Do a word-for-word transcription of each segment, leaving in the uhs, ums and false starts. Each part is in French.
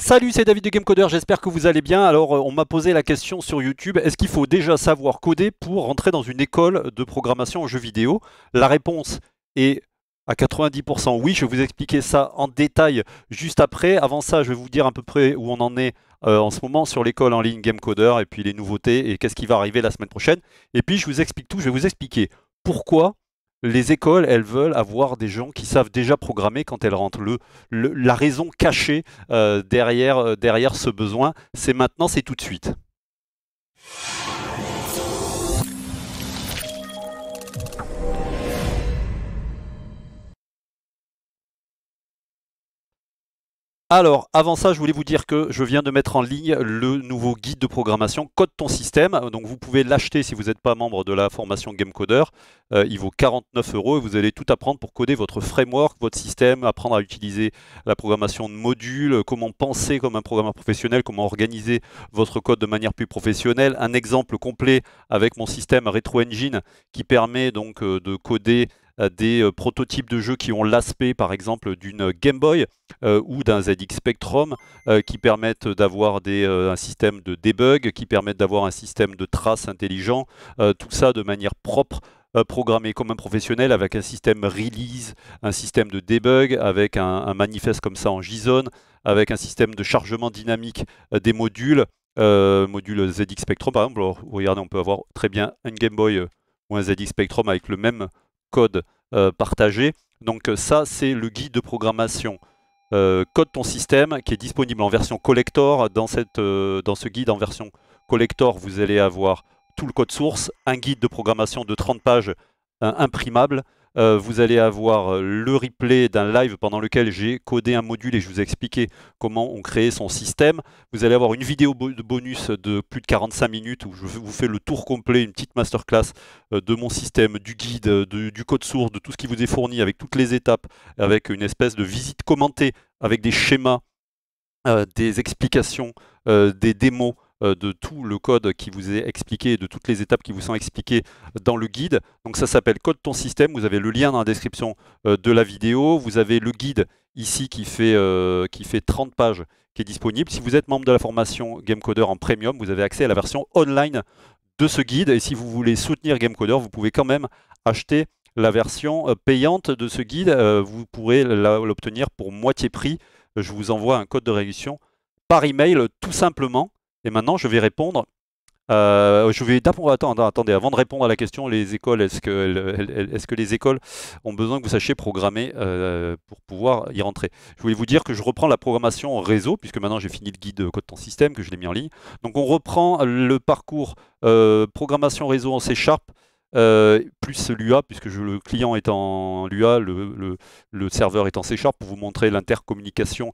Salut, c'est David de Gamecodeur, j'espère que vous allez bien. Alors on m'a posé la question sur YouTube, est-ce qu'il faut déjà savoir coder pour rentrer dans une école de programmation en jeux vidéo? La réponse est à quatre-vingt-dix pour cent oui, je vais vous expliquer ça en détail juste après. Avant ça, je vais vous dire à peu près où on en est euh, en ce moment sur l'école en ligne Gamecodeur et puis les nouveautés et qu'est-ce qui va arriver la semaine prochaine. Et puis je vous explique tout, je vais vous expliquer pourquoi les écoles, elles veulent avoir des gens qui savent déjà programmer quand elles rentrent. Le, le, la raison cachée euh, derrière, euh, derrière ce besoin, c'est maintenant, c'est tout de suite. Alors, avant ça, je voulais vous dire que je viens de mettre en ligne le nouveau guide de programmation Code ton système. Donc, vous pouvez l'acheter si vous n'êtes pas membre de la formation Gamecodeur. Euh, il vaut quarante-neuf euros et vous allez tout apprendre pour coder votre framework, votre système, apprendre à utiliser la programmation de modules, comment penser comme un programmeur professionnel, comment organiser votre code de manière plus professionnelle. Un exemple complet avec mon système RetroEngine qui permet donc euh, de coder des euh, prototypes de jeux qui ont l'aspect par exemple d'une Game Boy euh, ou d'un Z X Spectrum, euh, qui permettent d'avoir euh, un système de debug, qui permettent d'avoir un système de traces intelligent, euh, tout ça de manière propre, euh, programmée comme un professionnel avec un système release, un système de debug, avec un, un manifeste comme ça en JSON, avec un système de chargement dynamique euh, des modules, euh, module Z X Spectrum par exemple. Alors, regardez, on peut avoir très bien une Game Boy euh, ou un Z X Spectrum avec le même code euh, partagé. Donc ça, c'est le guide de programmation euh, Code ton système qui est disponible en version collector. Dans, cette, euh, dans ce guide en version collector, vous allez avoir tout le code source, un guide de programmation de trente pages euh, imprimable. Euh, vous allez avoir le replay d'un live pendant lequel j'ai codé un module et je vous ai expliqué comment on crée son système. Vous allez avoir une vidéo bo- de bonus de plus de quarante-cinq minutes où je vous fais le tour complet, une petite masterclass euh, de mon système, du guide, de, du code source, de tout ce qui vous est fourni avec toutes les étapes, avec une espèce de visite commentée, avec des schémas, euh, des explications, euh, des démos de tout le code qui vous est expliqué, de toutes les étapes qui vous sont expliquées dans le guide. Donc ça s'appelle Code ton système, vous avez le lien dans la description de la vidéo, vous avez le guide ici qui fait, euh, qui fait trente pages qui est disponible. Si vous êtes membre de la formation Gamecodeur en premium, vous avez accès à la version online de ce guide et si vous voulez soutenir Gamecodeur, vous pouvez quand même acheter la version payante de ce guide, vous pourrez l'obtenir pour moitié prix. Je vous envoie un code de réduction par email tout simplement. Et maintenant, je vais répondre. Euh, je vais attendez, attendez, avant de répondre à la question, les écoles, est-ce que, est-ce que les écoles ont besoin que vous sachiez programmer euh, pour pouvoir y rentrer? Je voulais vous dire que je reprends la programmation en réseau, puisque maintenant j'ai fini le guide Code ton système, que je l'ai mis en ligne. Donc on reprend le parcours euh, programmation réseau en C Sharp, euh, plus l'U A, puisque je, le client est en l'U A, le, le, le serveur est en C Sharp, pour vous montrer l'intercommunication,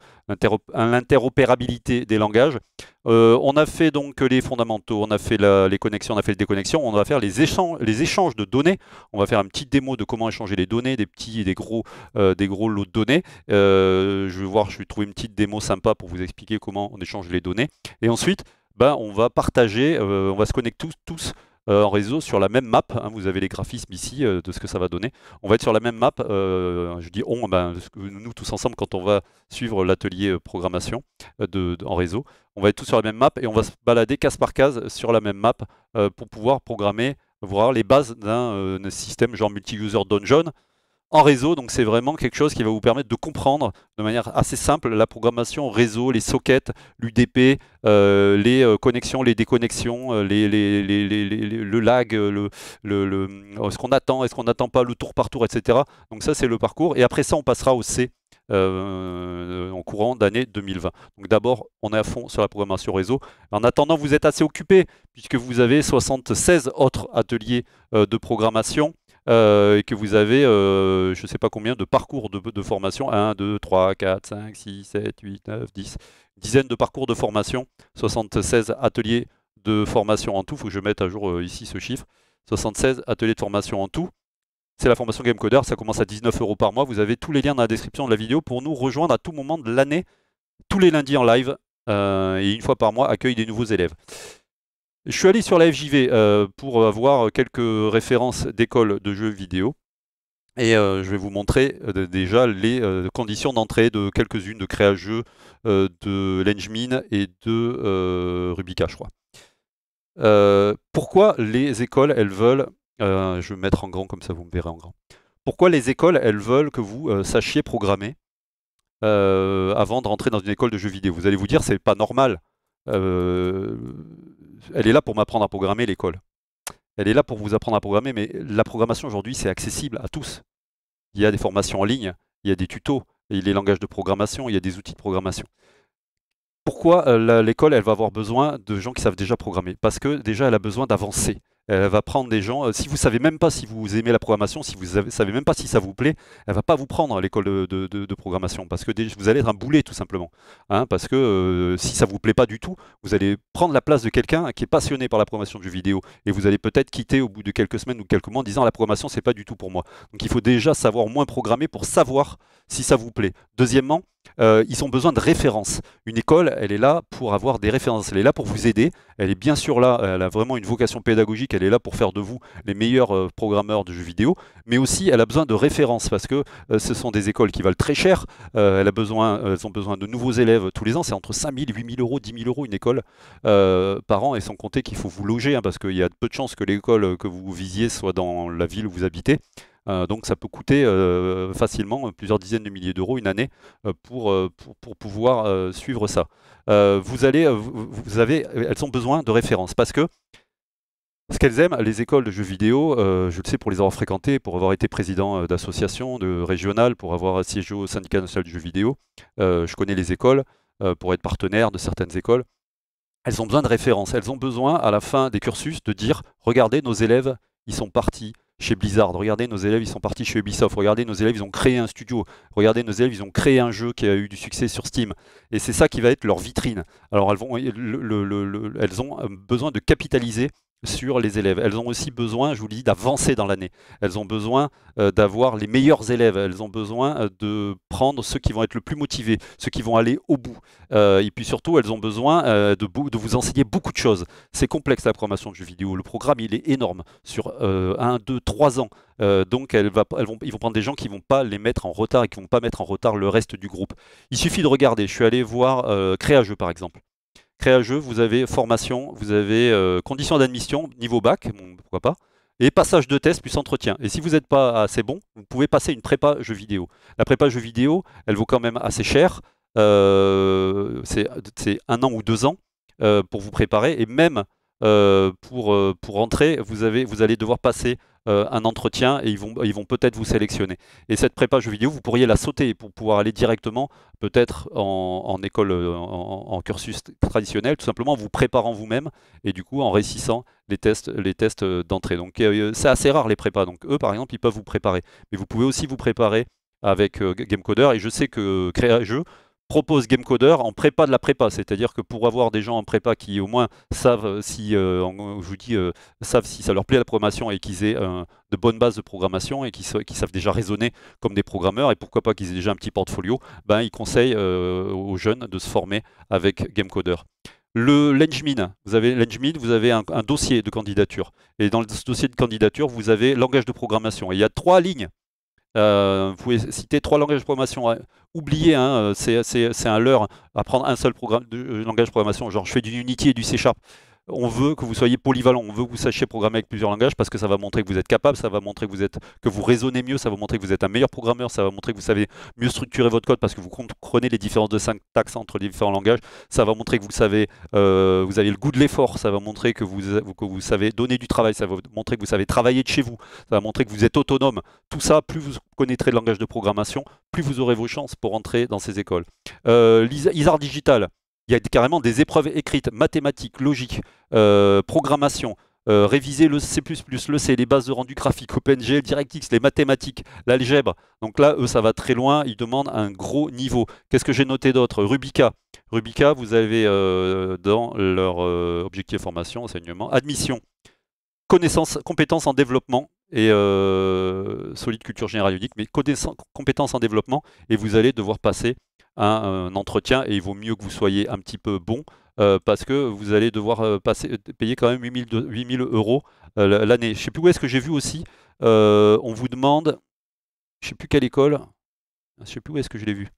l'interopérabilité des langages. Euh, on a fait donc les fondamentaux, on a fait la, les connexions, on a fait les déconnexions, on va faire les échanges, les échanges de données, on va faire une petite démo de comment échanger les données, des petits et des gros, euh, des gros lots de données. Euh, je vais voir, je vais trouver une petite démo sympa pour vous expliquer comment on échange les données. Et ensuite, ben, on va partager, euh, on va se connecter tous, tous euh, en réseau sur la même map. Hein, vous avez les graphismes ici euh, de ce que ça va donner. On va être sur la même map, euh, je dis on, ben, nous tous ensemble quand on va suivre l'atelier programmation euh, de, de, en réseau. On va être tous sur la même map et on va se balader case par case sur la même map euh, pour pouvoir programmer, voir les bases d'un euh, système genre multi-user dungeon en réseau. Donc c'est vraiment quelque chose qui va vous permettre de comprendre de manière assez simple la programmation réseau, les sockets, l'U D P, euh, les euh, connexions, les déconnexions, les, les, les, les, les, les, le lag, le, le, le, est-ce qu'on attend, est-ce qu'on n'attend pas, le tour par tour, et cetera. Donc ça c'est le parcours et après ça on passera au C. Euh, en courant d'année deux mille vingt. Donc d'abord, on est à fond sur la programmation réseau. En attendant, vous êtes assez occupés puisque vous avez soixante-seize autres ateliers euh, de programmation euh, et que vous avez, euh, je ne sais pas combien, de parcours de, de formation. un, deux, trois, quatre, cinq, six, sept, huit, neuf, dix. Dizaines de parcours de formation. soixante-seize ateliers de formation en tout. Il faut que je mette à jour euh, ici ce chiffre. soixante-seize ateliers de formation en tout. C'est la formation Gamecodeur, ça commence à dix-neuf euros par mois. Vous avez tous les liens dans la description de la vidéo pour nous rejoindre à tout moment de l'année, tous les lundis en live, euh, et une fois par mois, accueille des nouveaux élèves. Je suis allé sur la F J V euh, pour avoir quelques références d'écoles de jeux vidéo. Et euh, je vais vous montrer euh, déjà les euh, conditions d'entrée de quelques-unes de Créajeux, euh, de l'Enjmin et de euh, Rubika, je crois. Euh, pourquoi les écoles, elles veulent... Euh, je vais me mettre en grand, comme ça vous me verrez en grand. Pourquoi les écoles, elles veulent que vous euh, sachiez programmer euh, avant de rentrer dans une école de jeux vidéo? Vous allez vous dire, c'est pas normal. Euh, elle est là pour m'apprendre à programmer, l'école. Elle est là pour vous apprendre à programmer, mais la programmation aujourd'hui, c'est accessible à tous. Il y a des formations en ligne, il y a des tutos, il y a les langages de programmation, il y a des outils de programmation. Pourquoi euh, l'école, elle va avoir besoin de gens qui savent déjà programmer? Parce que déjà, elle a besoin d'avancer. Elle va prendre des gens, euh, si vous ne savez même pas si vous aimez la programmation, si vous ne savez même pas si ça vous plaît, elle ne va pas vous prendre l'école de, de, de, de programmation, parce que des, vous allez être un boulet tout simplement. Hein, parce que euh, si ça ne vous plaît pas du tout, vous allez prendre la place de quelqu'un qui est passionné par la programmation de jeux vidéo, et vous allez peut-être quitter au bout de quelques semaines ou quelques mois en disant « la programmation, c'est pas du tout pour moi ». Donc il faut déjà savoir moins programmer pour savoir si ça vous plaît. Deuxièmement, Euh, ils ont besoin de références. Une école, elle est là pour avoir des références, elle est là pour vous aider, elle est bien sûr là, elle a vraiment une vocation pédagogique, elle est là pour faire de vous les meilleurs euh, programmeurs de jeux vidéo, mais aussi elle a besoin de références parce que euh, ce sont des écoles qui valent très cher, euh, elle a besoin, euh, elles ont besoin de nouveaux élèves tous les ans, c'est entre cinq mille, huit mille euros, dix mille euros une école euh, par an, et sans compter qu'il faut vous loger, hein, parce qu'il y a peu de chances que l'école que vous visiez soit dans la ville où vous habitez. Euh, donc ça peut coûter euh, facilement plusieurs dizaines de milliers d'euros une année euh, pour, euh, pour, pour pouvoir euh, suivre ça. Euh, vous allez, vous avez, elles ont besoin de références parce que ce qu'elles aiment, les écoles de jeux vidéo, euh, je le sais pour les avoir fréquentées, pour avoir été président d'associations, de régionales, pour avoir siégé au syndicat national du jeu vidéo, euh, je connais les écoles, euh, pour être partenaire de certaines écoles, elles ont besoin de références, elles ont besoin à la fin des cursus de dire « regardez nos élèves, ils sont partis ». Chez Blizzard, regardez, nos élèves ils sont partis chez Ubisoft, regardez, nos élèves ils ont créé un studio, regardez, nos élèves ils ont créé un jeu qui a eu du succès sur Steam, et c'est ça qui va être leur vitrine. Alors elles, vont, le, le, le, elles ont besoin de capitaliser sur les élèves, elles ont aussi besoin, je vous le dis, d'avancer dans l'année, elles ont besoin euh, d'avoir les meilleurs élèves, elles ont besoin euh, de prendre ceux qui vont être le plus motivés, ceux qui vont aller au bout, euh, et puis surtout elles ont besoin euh, de, de vous enseigner beaucoup de choses. C'est complexe la programmation de jeux vidéo, le programme il est énorme, sur euh, un, deux, trois ans, euh, donc elles va, elles vont, ils vont prendre des gens qui ne vont pas les mettre en retard et qui ne vont pas mettre en retard le reste du groupe. Il suffit de regarder, je suis allé voir euh, Créajeux par exemple. Créajeux, vous avez formation, vous avez euh, conditions d'admission, niveau bac, bon, pourquoi pas, et passage de test plus entretien. Et si vous n'êtes pas assez bon, vous pouvez passer une prépa jeux vidéo. La prépa jeux vidéo, elle vaut quand même assez cher, euh, c'est un an ou deux ans euh, pour vous préparer, et même euh, pour, euh, pour entrer, vous, avez, vous allez devoir passer euh, un entretien et ils vont, ils vont peut-être vous sélectionner. Et cette prépa jeux vidéo, vous pourriez la sauter pour pouvoir aller directement peut-être en, en école, en, en cursus traditionnel, tout simplement en vous préparant vous-même et du coup en réussissant les tests, les tests d'entrée. Donc euh, c'est assez rare les prépas, donc eux par exemple ils peuvent vous préparer. Mais vous pouvez aussi vous préparer avec euh, Gamecodeur, et je sais que Créajeux propose Gamecodeur en prépa de la prépa, c'est-à-dire que pour avoir des gens en prépa qui au moins savent si, euh, en, je vous dis, euh, savent si ça leur plaît la programmation et qu'ils aient euh, de bonnes bases de programmation et qui qui savent déjà raisonner comme des programmeurs et pourquoi pas qu'ils aient déjà un petit portfolio, ben ils conseillent euh, aux jeunes de se former avec Gamecodeur. Le L'Enjmin, vous avez, vous avez un, un dossier de candidature et dans ce dossier de candidature vous avez langage de programmation et il y a trois lignes. Euh, vous pouvez citer trois langages de programmation. Oubliez, hein, c'est un leurre, apprendre un seul programme de, euh, langage de programmation, genre je fais du Unity et du C Sharp. On veut que vous soyez polyvalent, on veut que vous sachiez programmer avec plusieurs langages parce que ça va montrer que vous êtes capable, ça va montrer que vous, êtes, que vous raisonnez mieux, ça va montrer que vous êtes un meilleur programmeur, ça va montrer que vous savez mieux structurer votre code parce que vous comprenez les différences de syntaxe entre les différents langages, ça va montrer que vous, savez, euh, vous avez le goût de l'effort, ça va montrer que vous, que vous savez donner du travail, ça va montrer que vous savez travailler de chez vous, ça va montrer que vous êtes autonome. Tout ça, plus vous connaîtrez le langage de programmation, plus vous aurez vos chances pour entrer dans ces écoles. Euh, Isar Digital. Il y a carrément des épreuves écrites, mathématiques, logique, euh, programmation, euh, réviser le C plus plus, le C, les bases de rendu graphique, OpenGL, DirectX, les mathématiques, l'algèbre. Donc là, eux, ça va très loin, ils demandent un gros niveau. Qu'est-ce que j'ai noté d'autre? Rubika. Rubika, vous avez euh, dans leur euh, objectif formation, enseignement, admission, connaissances, compétences en développement et euh, solide culture générale unique, mais compétences en développement, et vous allez devoir passer un, un entretien, et il vaut mieux que vous soyez un petit peu bon euh, parce que vous allez devoir euh, passer, payer quand même huit mille euros euh, l'année. Je ne sais plus où est-ce que j'ai vu aussi, euh, on vous demande je ne sais plus quelle école, je ne sais plus où est-ce que je l'ai vu.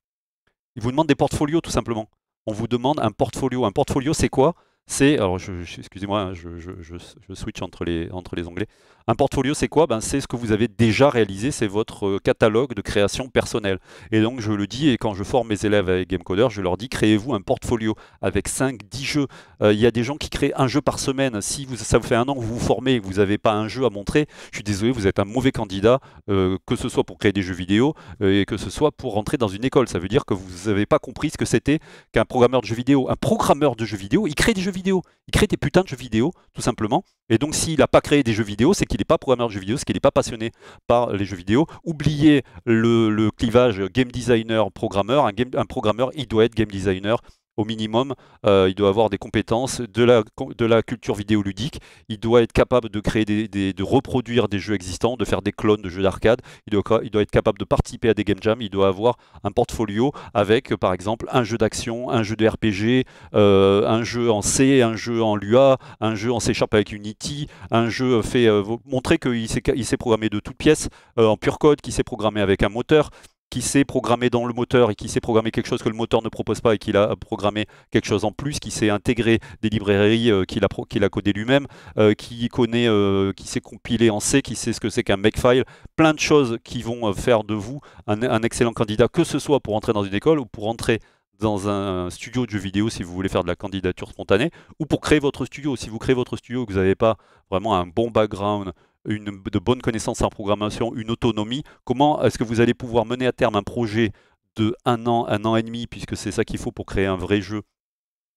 Ils vous demandent des portfolios tout simplement. On vous demande un portfolio. Un portfolio, c'est quoi? C'est, alors je, je, excusez-moi, je, je, je, je switch entre les, entre les onglets. Un portfolio, c'est quoi? Ben, c'est ce que vous avez déjà réalisé, c'est votre catalogue de création personnelle. Et donc je le dis, et quand je forme mes élèves avec Gamecodeur, je leur dis, créez-vous un portfolio avec cinq dix jeux. Il euh, y a des gens qui créent un jeu par semaine. Si vous, ça vous fait un an que vous vous formez et que vous n'avez pas un jeu à montrer, je suis désolé, vous êtes un mauvais candidat, euh, que ce soit pour créer des jeux vidéo, euh, et que ce soit pour rentrer dans une école. Ça veut dire que vous n'avez pas compris ce que c'était qu'un programmeur de jeux vidéo. Un programmeur de jeux vidéo, il crée des jeux vidéo. Il crée des putains de jeux vidéo, tout simplement. Et donc, s'il n'a pas créé des jeux vidéo, c'est qu'il n'est pas programmeur de jeux vidéo, c'est qu'il n'est pas passionné par les jeux vidéo. Oubliez le, le clivage game designer-programmeur. Un, un programmeur, il doit être game designer au minimum. Euh, il doit avoir des compétences de la, de la culture vidéoludique. Il doit être capable de créer des, des, de reproduire des jeux existants, de faire des clones de jeux d'arcade. Il doit, il doit être capable de participer à des game jams. Il doit avoir un portfolio avec, par exemple, un jeu d'action, un jeu de R P G, euh, un jeu en C, un jeu en Lua, un jeu en C sharp avec Unity, un jeu fait... Euh, montrer qu'il s'est, il s'est programmé de toutes pièces, euh, en pure code, qu'il s'est programmé avec un moteur, qui s'est programmé dans le moteur et qui s'est programmé quelque chose que le moteur ne propose pas et qu'il a programmé quelque chose en plus, qui s'est intégré des librairies euh, qu'il a, qu'il a codé lui-même, euh, qui connaît, euh, qui s'est compilé en C, qui sait ce que c'est qu'un makefile, plein de choses qui vont faire de vous un, un excellent candidat, que ce soit pour entrer dans une école ou pour entrer dans un studio de jeux vidéo si vous voulez faire de la candidature spontanée, ou pour créer votre studio. Si vous créez votre studio et que vous n'avez pas vraiment un bon background, Une, de bonnes connaissances en programmation, une autonomie, comment est-ce que vous allez pouvoir mener à terme un projet de un an, un an et demi, puisque c'est ça qu'il faut pour créer un vrai jeu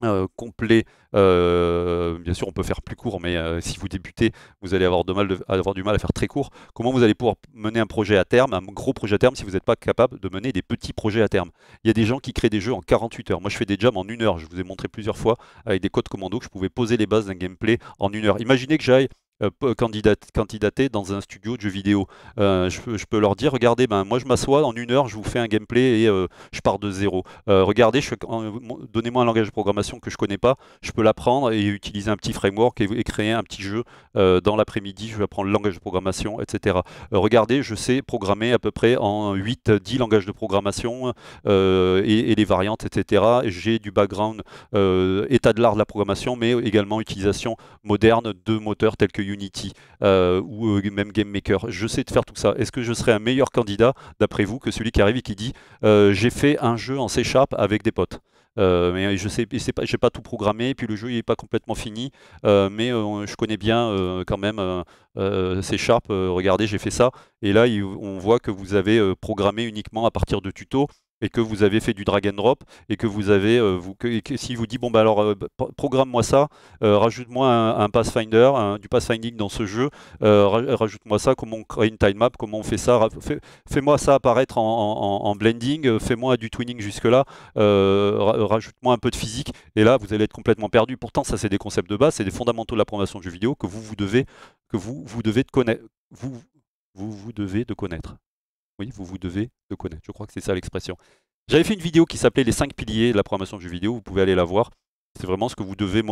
euh, complet. Euh, bien sûr, on peut faire plus court, mais euh, si vous débutez, vous allez avoir, de mal de, avoir du mal à faire très court. Comment vous allez pouvoir mener un projet à terme, un gros projet à terme, si vous n'êtes pas capable de mener des petits projets à terme? Il y a des gens qui créent des jeux en quarante-huit heures. Moi, je fais des jams en une heure. Je vous ai montré plusieurs fois avec des codes commando que je pouvais poser les bases d'un gameplay en une heure. Imaginez que j'aille candidater dans un studio de jeux vidéo. Euh, je, je peux leur dire, regardez, ben, moi je m'assois, en une heure, je vous fais un gameplay et euh, je pars de zéro. Euh, regardez, euh, donnez-moi un langage de programmation que je ne connais pas, je peux l'apprendre et utiliser un petit framework et, et créer un petit jeu euh, dans l'après-midi, je vais apprendre le langage de programmation, et cetera. Euh, regardez, je sais programmer à peu près en huit dix langages de programmation euh, et, et les variantes, et cetera. J'ai du background euh, état de l'art de la programmation, mais également utilisation moderne de moteurs tels que Unity euh, ou euh, même Game Maker. Je sais de faire tout ça. Est-ce que je serais un meilleur candidat, d'après vous, que celui qui arrive et qui dit euh, « j'ai fait un jeu en C sharp avec des potes ». Euh, mais je sais, je sais pas, j'ai pas tout programmé, puis le jeu il est pas complètement fini, euh, mais euh, je connais bien euh, quand même euh, euh, C sharp, euh, regardez, j'ai fait ça. Et là, il, on voit que vous avez euh, programmé uniquement à partir de tutos, et que vous avez fait du drag and drop, et que vous avez, euh, vous, que, et que, si vous dit bon bah alors euh, programme-moi ça, euh, rajoute-moi un, un pathfinder, un, du pathfinding dans ce jeu, euh, rajoute-moi ça, comment on crée une tilemap, comment on fait ça, fais, fais-moi ça apparaître en, en, en blending, fais-moi du twinning jusque-là, euh, rajoute-moi un peu de physique, et là vous allez être complètement perdu. Pourtant ça c'est des concepts de base, c'est des fondamentaux de la programmation de jeux vidéo que vous, vous devez, que vous, vous devez de connaître, vous, vous, vous devez de connaître. Oui, vous vous devez le connaître. Je crois que c'est ça l'expression. J'avais fait une vidéo qui s'appelait les cinq piliers de la programmation de jeux vidéo. Vous pouvez aller la voir. C'est vraiment ce que vous devez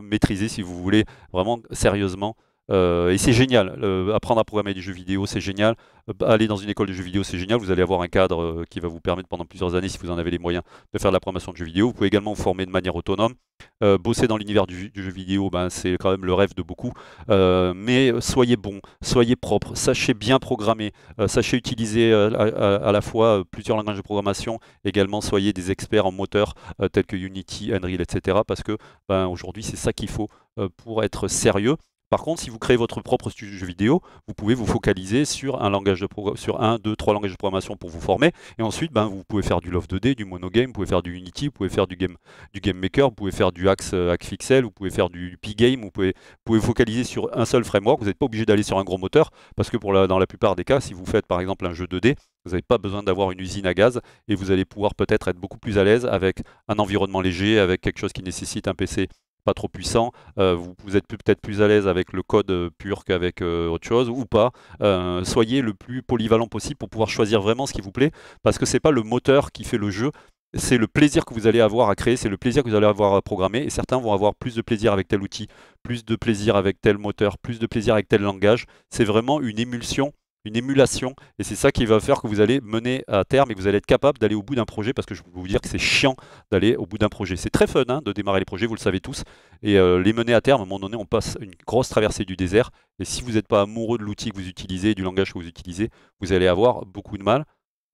maîtriser si vous voulez vraiment sérieusement. Euh, et c'est génial. Euh, apprendre à programmer des jeux vidéo, c'est génial. Euh, aller dans une école de jeux vidéo, c'est génial. Vous allez avoir un cadre euh, qui va vous permettre pendant plusieurs années, si vous en avez les moyens, de faire de la programmation de jeux vidéo. Vous pouvez également vous former de manière autonome. Euh, bosser dans l'univers du, du jeu vidéo, ben, c'est quand même le rêve de beaucoup. Euh, mais soyez bon, soyez propre, sachez bien programmer, euh, sachez utiliser euh, à, à, à la fois euh, plusieurs langages de programmation, également soyez des experts en moteurs euh, tels que Unity, Unreal, et cetera. Parce que ben, aujourd'hui, c'est ça qu'il faut euh, pour être sérieux. Par contre, si vous créez votre propre studio de jeux vidéo, vous pouvez vous focaliser sur un, langage de sur un, deux, trois langages de programmation pour vous former. Et ensuite, ben, vous pouvez faire du Love deux D, du Monogame, vous pouvez faire du Unity, vous pouvez faire du Game, du game Maker, vous pouvez faire du Axe Pixel, vous pouvez faire du P-Game, vous pouvez, vous pouvez vous focaliser sur un seul framework. Vous n'êtes pas obligé d'aller sur un gros moteur, parce que pour la, dans la plupart des cas, si vous faites par exemple un jeu deux D, vous n'avez pas besoin d'avoir une usine à gaz et vous allez pouvoir peut-être être beaucoup plus à l'aise avec un environnement léger, avec quelque chose qui nécessite un P C pas trop puissant, euh, vous, vous êtes peut-être plus à l'aise avec le code pur qu'avec euh, autre chose, ou pas. Euh, soyez le plus polyvalent possible pour pouvoir choisir vraiment ce qui vous plaît, parce que c'est pas le moteur qui fait le jeu, c'est le plaisir que vous allez avoir à créer, c'est le plaisir que vous allez avoir à programmer, et certains vont avoir plus de plaisir avec tel outil, plus de plaisir avec tel moteur, plus de plaisir avec tel langage. C'est vraiment une émulsion une émulation, et c'est ça qui va faire que vous allez mener à terme et que vous allez être capable d'aller au bout d'un projet, parce que je peux vous dire que c'est chiant d'aller au bout d'un projet. C'est très fun hein, de démarrer les projets, vous le savez tous, et euh, les mener à terme, à un moment donné on passe une grosse traversée du désert, et si vous n'êtes pas amoureux de l'outil que vous utilisez, du langage que vous utilisez, vous allez avoir beaucoup de mal.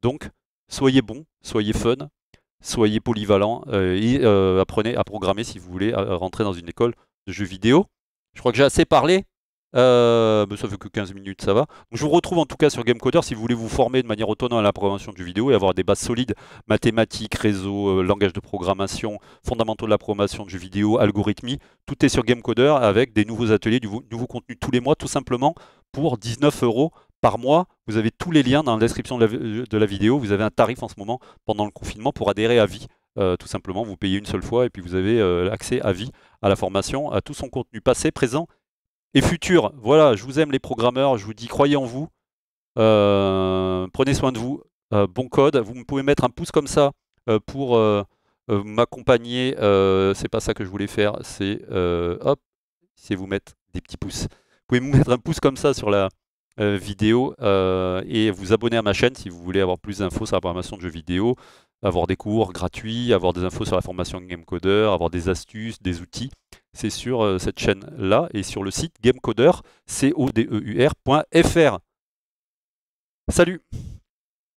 Donc soyez bon, soyez fun, soyez polyvalent, euh, et euh, apprenez à programmer si vous voulez à rentrer dans une école de jeux vidéo. Je crois que j'ai assez parlé. Euh, bah ça fait que quinze minutes, ça va. Donc je vous retrouve en tout cas sur Gamecodeur si vous voulez vous former de manière autonome à la programmation du vidéo et avoir des bases solides, mathématiques, réseau, euh, langage de programmation, fondamentaux de la programmation de jeux vidéo, algorithmie. Tout est sur Gamecodeur avec des nouveaux ateliers, du nouveau contenu tous les mois, tout simplement pour dix-neuf euros par mois. Vous avez tous les liens dans la description de la, de la vidéo. Vous avez un tarif en ce moment pendant le confinement pour adhérer à vie. Euh, tout simplement, vous payez une seule fois et puis vous avez euh, accès à vie à la formation, à tout son contenu passé, présent et futur. Voilà, je vous aime les programmeurs, je vous dis croyez en vous, euh, prenez soin de vous, euh, bon code, vous pouvez mettre un pouce comme ça euh, pour euh, euh, m'accompagner, euh, c'est pas ça que je voulais faire, c'est euh, hop, c'est vous mettre des petits pouces. Vous pouvez vous mettre un pouce comme ça sur la euh, vidéo euh, et vous abonner à ma chaîne si vous voulez avoir plus d'infos sur la programmation de jeux vidéo, avoir des cours gratuits, avoir des infos sur la formation de Gamecodeur, avoir des astuces, des outils. C'est sur euh, cette chaîne-là et sur le site gamecodeur point fr. Salut!